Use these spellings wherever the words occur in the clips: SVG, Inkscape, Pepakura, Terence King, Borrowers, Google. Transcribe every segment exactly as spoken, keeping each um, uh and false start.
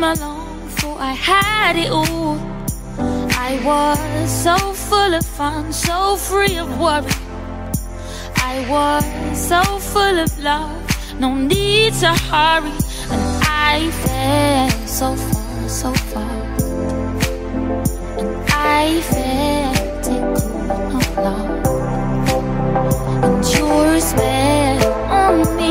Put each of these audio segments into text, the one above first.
came along, thought I had it all. I was so full of fun, so free of worry. I was so full of love, no need to hurry. And I fell so far, so far. And I felt it could not love. And your spell on me.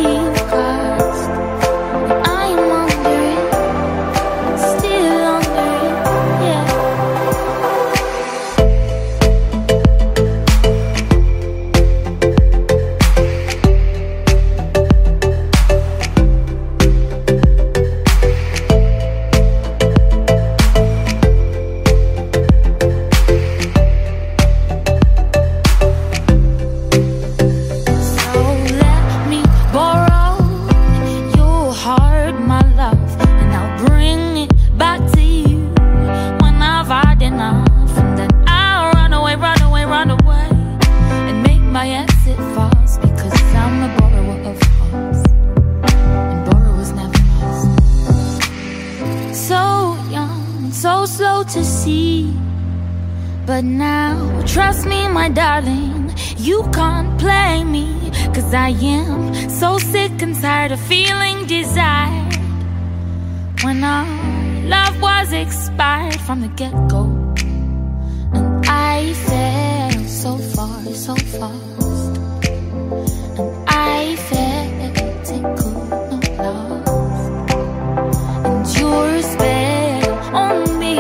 To see, but now trust me, my darling, you can't play me, cause I am so sick and tired of feeling desired when our love was expired from the get-go. And I fell so far, so fast, and I felt it could not last. And your spell on me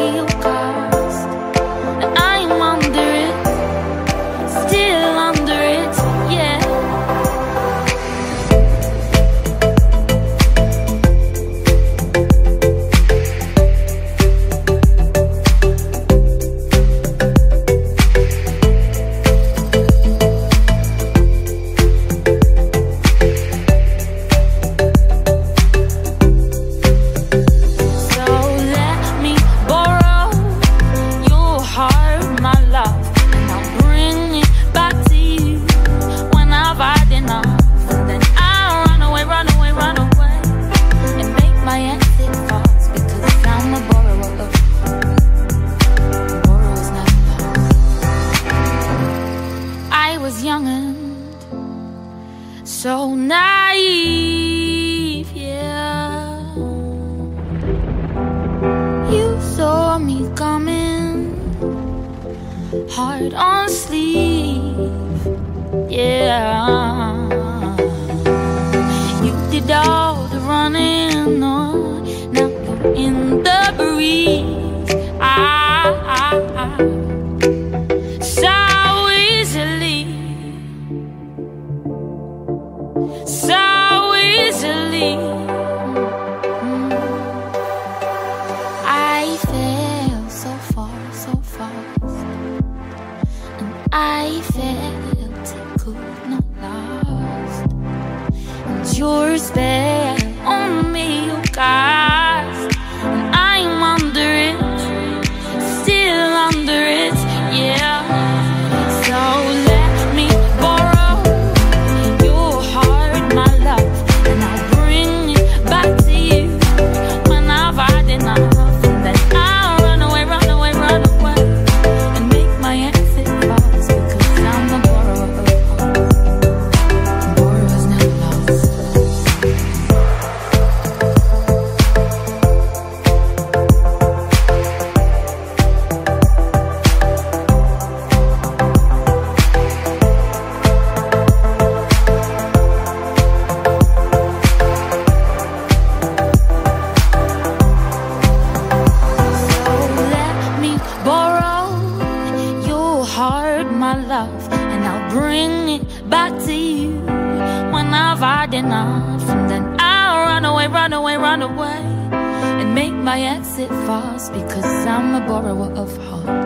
so naive, yeah. You saw me coming, hard on sleeve, yeah. You did all the running on, now you're in the breeze. I, I, I. I felt it could not last. And your spell on me you cast, and I'm under it, still under it, yeah. So let me borrow your heart, my love, and I'll bring it back to you when I've had enough. And then I'll run away, run away, run away, and make my exit fast. And I'll bring it back to you when I've had enough. And then I'll run away, run away, run away, and make my exit fast, because I'm a borrower of hearts.